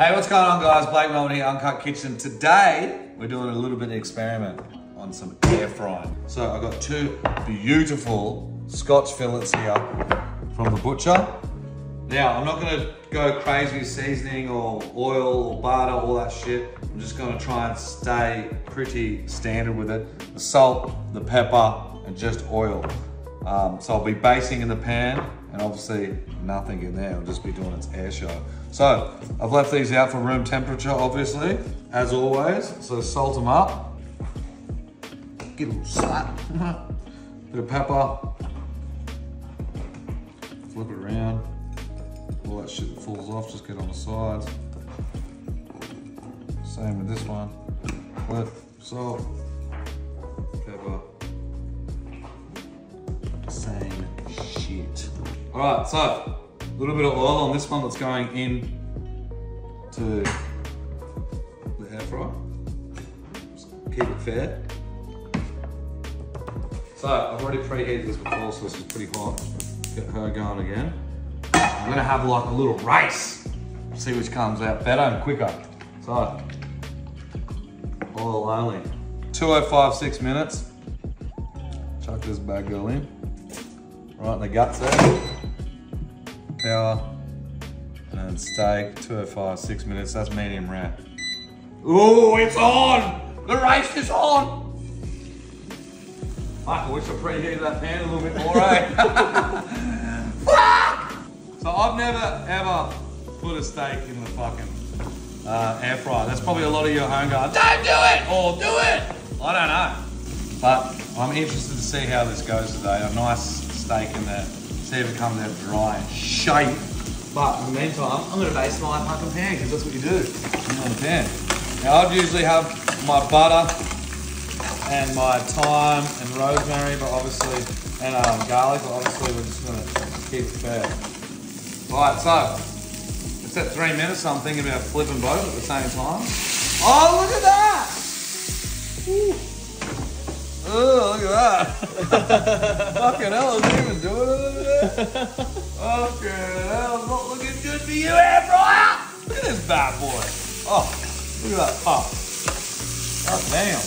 Hey, what's going on, guys? Blake Melbourne here, Uncut Kitchen. Today, we're doing a little bit of experiment on some air frying. So I've got two beautiful Scotch fillets here from the butcher. Now, I'm not gonna go crazy seasoning or oil or butter, all that shit. I'm just gonna try and stay pretty standard with it. The salt, the pepper, and just oil. So I'll be basting in the pan, and obviously nothing in there. I'll just be doing its air show. So I've left these out for room temperature, obviously, as always. So salt them up. Get a little salt, bit of pepper. Flip it around. All that shit that falls off, just get on the sides. Same with this one. Flip, salt, pepper. Same shit. All right, so a little bit of oil on this one that's going in to the air fryer. Just keep it fair. So I've already preheated this before, so this is pretty hot. Get her going again. I'm gonna have like a little race. See which comes out better and quicker. So, oil only. 205, 6 minutes. Chuck this bad girl in. Right in the guts there. Power and steak, 205, 6 minutes. That's medium rare. Ooh, it's on! The race is on! Fuck, I wish I preheated that pan a little bit more, eh? Fuck! So I've never, ever put a steak in the fucking air fryer. That's probably a lot of your home guys. Don't do it! Or do it! I don't know. But I'm interested to see how this goes today. A nice steak in there. See if it comes out dry and shape. But in the meantime, I'm gonna baste my fucking pan, because that's what you do on the pan. Now I'd usually have my butter and my thyme and rosemary, but obviously, and garlic, but obviously we're just gonna keep it fair. Right, so, it's at 3 minutes, so I'm thinking about flipping both at the same time. Oh, look at that! Ooh. Oh, look at that. Fucking hell, is it even doing it? Fucking hell, not looking good for you, air fryer! Look at this bad boy. Oh, look at that pop. Oh, damn.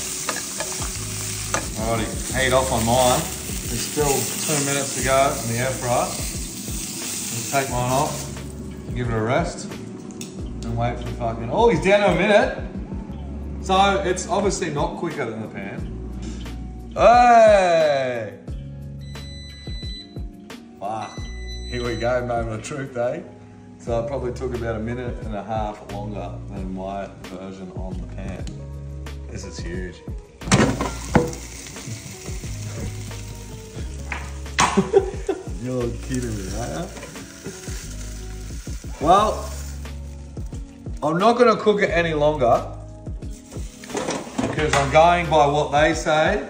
Alrighty, heat off on mine. There's still 2 minutes to go in the air fryer. Let's take mine off, give it a rest, and wait for fucking... Oh, he's down to a minute. So, it's obviously not quicker than the pan. Hey! Fuck. Here we go, moment of truth, eh? So it probably took about 1.5 minutes longer than my version on the pan. This is huge. You're kidding me, right? Well, I'm not gonna cook it any longer because I'm going by what they say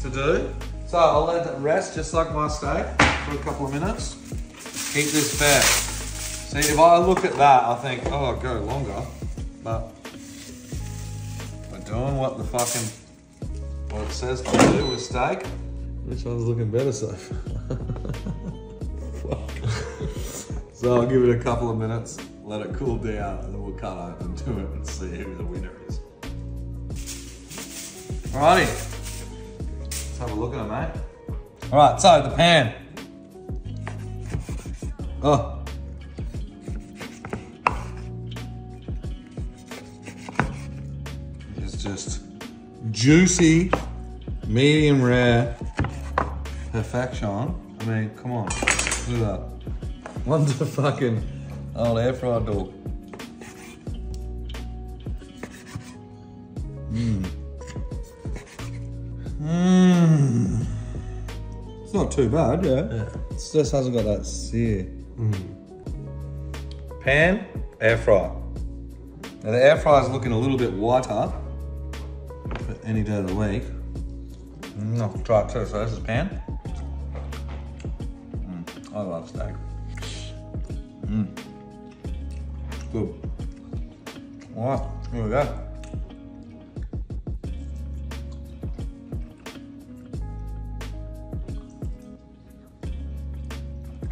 to do. So I'll let it rest just like my steak for a couple of minutes. Keep this fair. See, if I look at that, I think, oh, I'll go longer. But we're doing what the fucking, what it says to do with steak. Which one's looking better so far? Fuck. So I'll give it a couple of minutes, let it cool down, and then we'll cut open to it and see who the winner is. Alrighty. Have a look at it, mate. All right, so the pan. Oh. It's just juicy, medium rare, perfection. I mean, come on, look at that. One's a fucking old air fryer dog. It's not too bad, yeah. It just hasn't got that sear. Pan, air fryer. Now the air fryer is looking a little bit whiter for any day of the week. I'll try it too. So this is pan. I love steak. It's good. All right, here we go.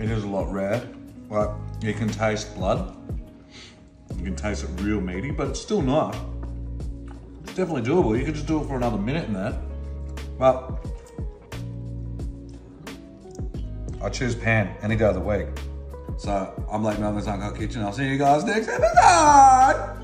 It is a lot rare, but you can taste blood. You can taste it real meaty, but it's still nice. It's definitely doable. You can just do it for another minute in that. But I choose pan any day of the week. So I'm Blake Melbourne's Uncut Kitchen. I'll see you guys next episode.